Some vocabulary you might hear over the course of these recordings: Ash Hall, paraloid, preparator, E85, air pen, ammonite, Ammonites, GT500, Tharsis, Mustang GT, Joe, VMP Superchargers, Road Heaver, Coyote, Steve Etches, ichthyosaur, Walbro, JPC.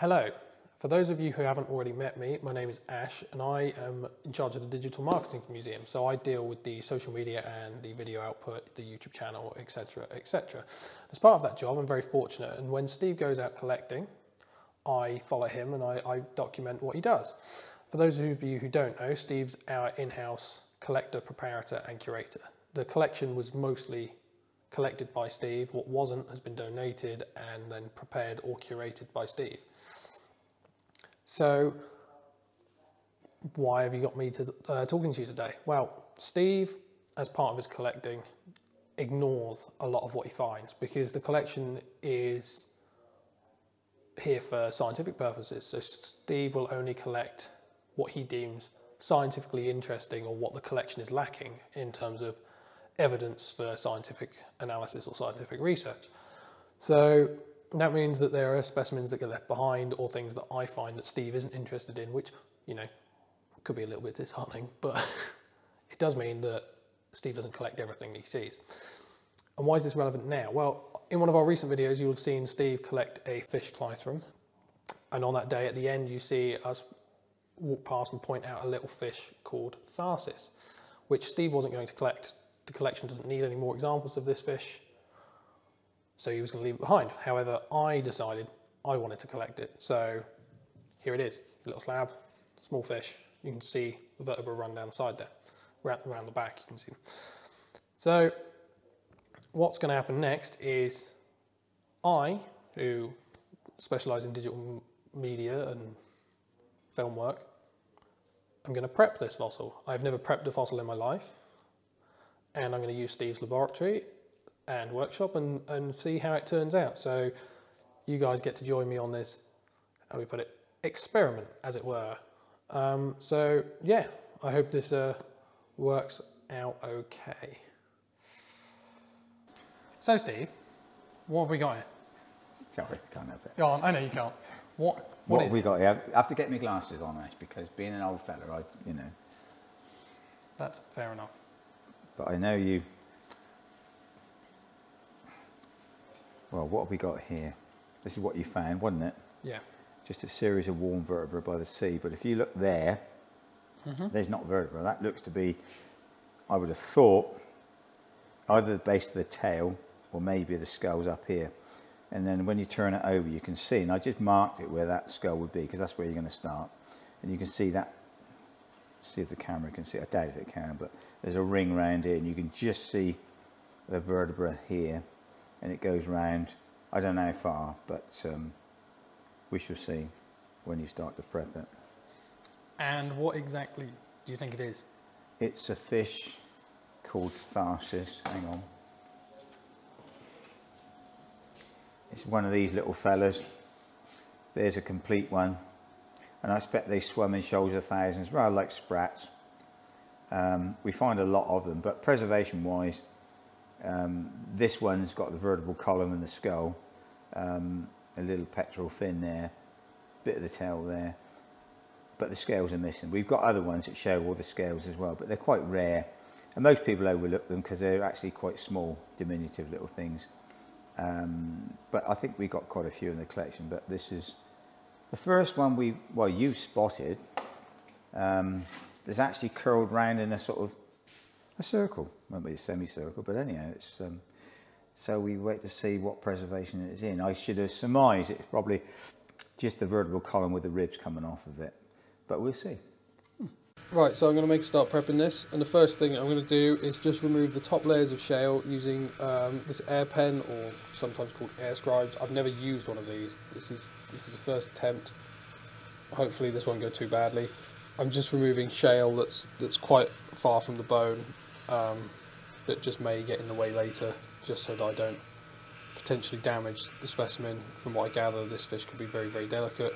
Hello. For those of you who haven't already met me, my name is Ash and I am in charge of the digital marketing for the museum. So I deal with the social media and the video output, the YouTube channel, etc, etc. As part of that job, I'm very fortunate, and when Steve goes out collecting, I follow him and I document what he does. For those of you who don't know, Steve's our in-house collector, preparator and curator. The collection was mostly collected by Steve. What wasn't has been donated and then prepared or curated by Steve. So why have you got me to, talking to you today? Well, Steve, as part of his collecting, ignores a lot of what he finds because the collection is here for scientific purposes. So Steve will only collect what he deems scientifically interesting or what the collection is lacking in terms of evidence for scientific analysis or scientific research. So that means that there are specimens that get left behind or things that I find that Steve isn't interested in, which, you know, could be a little bit disheartening, but it does mean that Steve doesn't collect everything he sees. And why is this relevant now? Well, in one of our recent videos, you'll have seen Steve collect a fish clythrum. And on that day at the end, you see us walk past and point out a little fish called Tharsis, which Steve wasn't going to collect. The collection doesn't need any more examples of this fish, so he was going to leave it behind. However, I decided I wanted to collect it, so here it is. A little slab, small fish. You can see the vertebrae run down the side there. Around the back, you can see them. So what's going to happen next is I, who specialise in digital media and film work, I'm going to prep this fossil. I've never prepped a fossil in my life, and I'm going to use Steve's laboratory and workshop and see how it turns out. So you guys get to join me on this, how do we put it, experiment, as it were. So yeah, I hope this works out okay. So Steve, what have we got here? Sorry, can't have it. Go on, I know you can't. What have we got here? I have to get my glasses on, Ash, because being an old fella, you know. That's fair enough. But I know you. Well, what have we got here? This is what you found, wasn't it? Yeah. Just a series of warm vertebrae by the sea. But if you look there, there's not vertebrae. That looks to be, I would have thought, either the base of the tail or maybe the skull's up here. And then when you turn it over, you can see, and I just marked it where that skull would be because that's where you're going to start. And you can see that. See if the camera can see. I doubt if it can, but there's a ring round here and you can just see the vertebra here, and it goes round. I don't know how far, but we shall see when you start to prep it. And what exactly do you think it is? It's a fish called Tharsis. Hang on. It's one of these little fellas. There's a complete one. And I expect they swim in shoals of thousands, rather like sprats. We find a lot of them, but preservation-wise, this one's got the vertebral column and the skull, a little pectoral fin there, bit of the tail there, but the scales are missing. We've got other ones that show all the scales as well, but they're quite rare, and most people overlook them because they're actually quite small, diminutive little things. But I think we've got quite a few in the collection, but this is the first one you spotted, that's actually curled round in a sort of a circle, might be a semicircle, but anyhow, it's, so we wait to see what preservation it is in. I should have surmised it's probably just the vertebral column with the ribs coming off of it, but we'll see. Right, so I'm going to start prepping this, and the first thing I'm going to do is just remove the top layers of shale using this air pen, or sometimes called air scribes. I've never used one of these. This is the first attempt. Hopefully this won't go too badly. I'm just removing shale that's quite far from the bone, that just may get in the way later, just so that I don't potentially damage the specimen. From what I gather, this fish could be very, very delicate.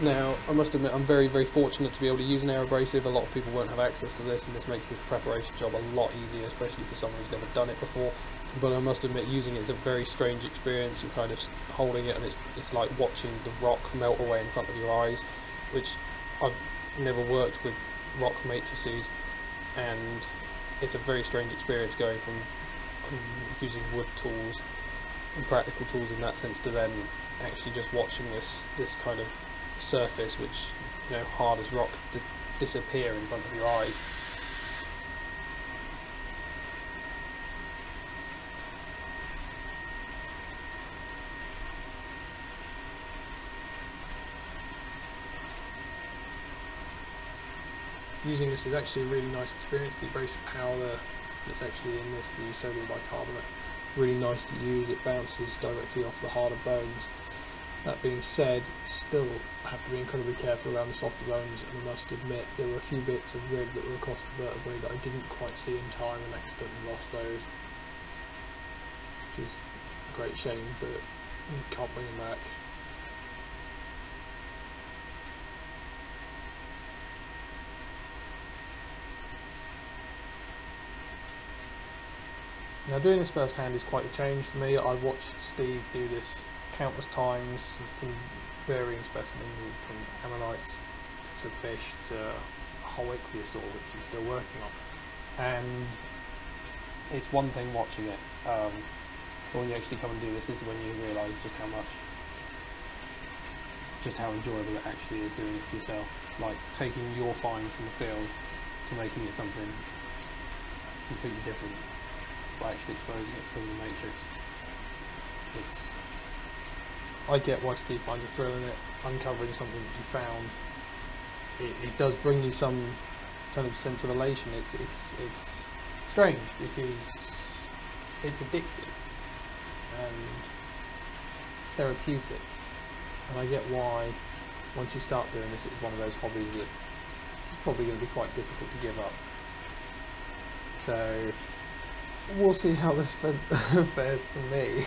Now, I must admit, I'm very, very fortunate to be able to use an air abrasive. A lot of people won't have access to this, and this makes the preparation job a lot easier, especially for someone who's never done it before. But I must admit, using it is a very strange experience. You're kind of holding it, and it's like watching the rock melt away in front of your eyes, which I've never worked with rock matrices, and it's a very strange experience going from using wood tools and practical tools in that sense to then actually just watching this kind of surface, which, you know, hard as rock, to disappear in front of your eyes. Using this is actually a really nice experience. The abrasive powder that's actually in this, the sodium bicarbonate, really nice to use. It bounces directly off the harder bones. That being said, still have to be incredibly careful around the softer bones, and I must admit there were a few bits of rib that were across the vertebrae that I didn't quite see in time and accidentally lost those, which is a great shame, but you can't bring them back. Now, doing this first hand is quite a change for me. I've watched Steve do this countless times from varying specimens, from ammonites to fish to a whole ichthyosaur, which he's still working on. And it's one thing watching it, but when you actually come and do this, this is when you realise just how enjoyable it actually is doing it for yourself. Like taking your find from the field to making it something completely different by actually exposing it from the matrix. I get why Steve finds a thrill in it, uncovering something that you found. It does bring you some kind of sense of elation. It's strange because it's addictive and therapeutic, and I get why once you start doing this, it's one of those hobbies that is probably going to be quite difficult to give up. So we'll see how this fares for me.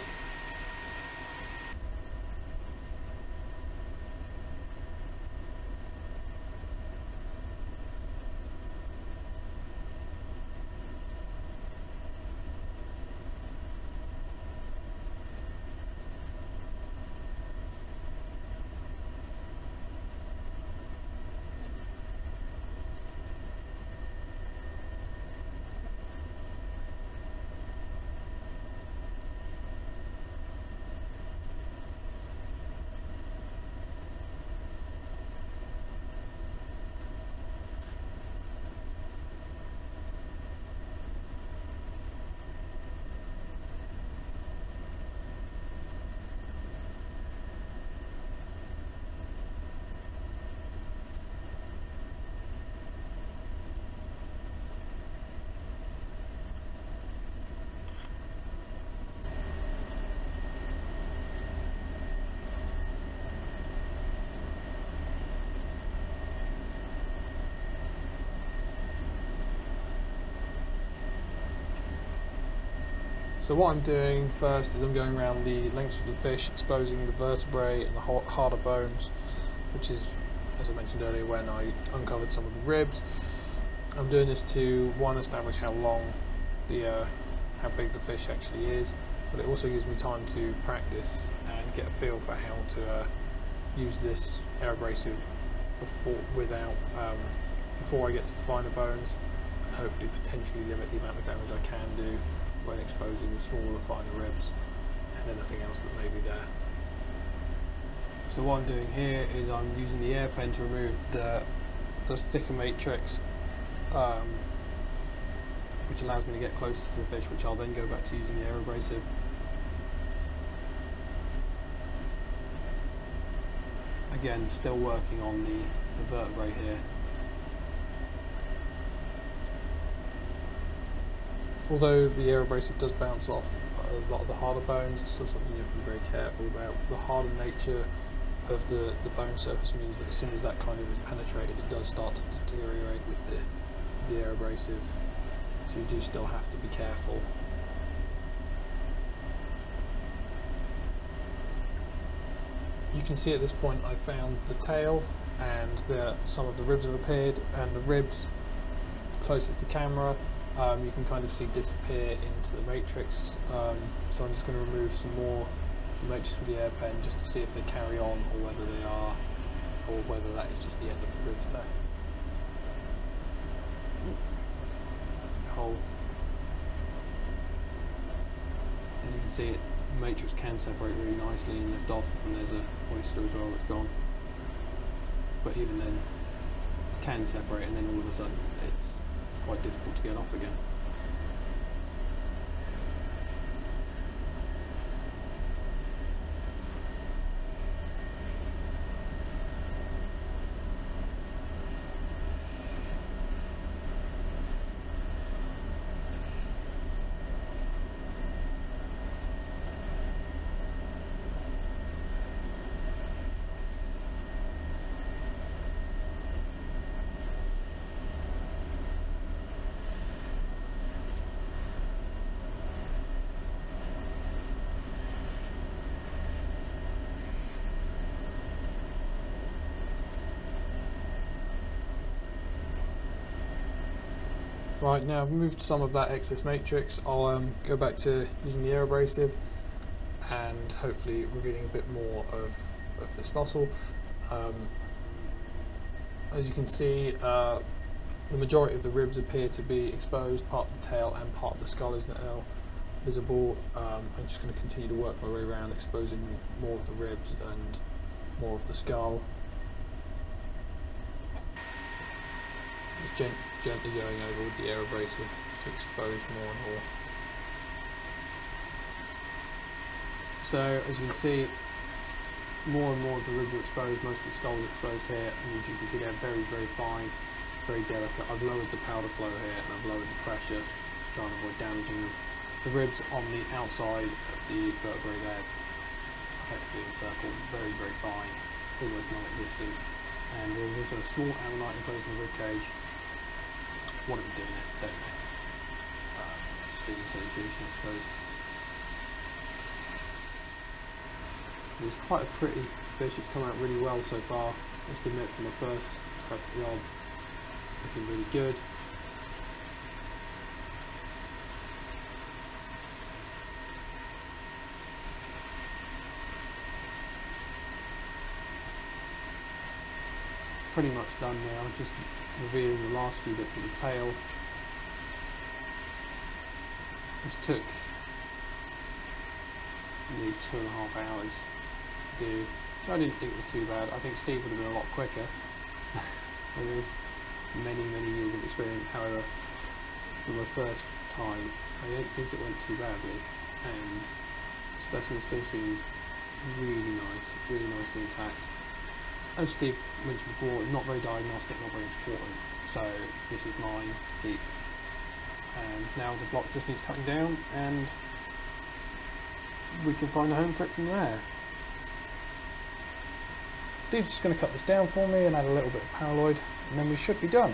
So what I'm doing first is I'm going around the lengths of the fish, exposing the vertebrae and the harder bones, which is, as I mentioned earlier, when I uncovered some of the ribs. I'm doing this to, one, establish how long how big the fish actually is, but it also gives me time to practice and get a feel for how to use this air abrasive before I get to the finer bones, and hopefully potentially limit the amount of damage I can do when exposing the smaller, finer ribs and anything else that may be there. So what I'm doing here is I'm using the air pen to remove the thicker matrix, which allows me to get closer to the fish, which I'll then go back to using the air abrasive. Again, still working on the vertebrae here. Although the air abrasive does bounce off a lot of the harder bones, it's still something you have to be very careful about. The harder nature of the bone surface means that as soon as that kind of is penetrated, it does start to deteriorate with the air abrasive. So you do still have to be careful. You can see at this point I found the tail and some of the ribs have appeared, and the ribs closest to camera you can kind of see disappear into the matrix. So I'm just going to remove some more of the matrix with the air pen just to see if they carry on or whether they are, or whether that is just the end of the ribs there. Hole. As you can see, the matrix can separate really nicely and lift off, and there's an oyster as well that's gone. But even then, it can separate, and then all of a sudden it's quite difficult to get off again. Right, now I've moved some of that excess matrix. I'll go back to using the air abrasive and hopefully revealing a bit more of this fossil. As you can see, the majority of the ribs appear to be exposed, part of the tail and part of the skull is now visible. I'm just going to continue to work my way around, exposing more of the ribs and more of the skull. Just gently going over with the air abrasive to expose more and more. So as you can see, more and more of the ribs are exposed, most of the skull is exposed here, and as you can see they're very, very fine, very delicate. I've lowered the powder flow here and I've lowered the pressure to try and avoid damaging them. The ribs on the outside of the vertebrae there, effectively encircled, very, very fine, almost non-existent. And there's also a small ammonite enclosed in the rib cage. What are we doing there? Don't know. Just doing association, I suppose. It was quite a pretty fish. It's come out really well so far. I must admit, from the first prep job, looking really good. Pretty much done now, just revealing the last few bits of the tail. This took nearly 2.5 hours to do. I didn't think it was too bad. I think Steve would have been a lot quicker with his many years of experience. However, for my first time, I don't think it went too badly, and the specimen still seems really nicely intact. As Steve mentioned before, not very diagnostic, not very important, so this is mine to keep. And now the block just needs cutting down and we can find a home for it from there. Steve's just going to cut this down for me and add a little bit of paraloid, and then we should be done.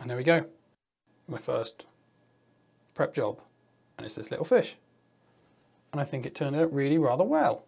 And there we go, my first prep job, and it's this little fish. And I think it turned out really rather well.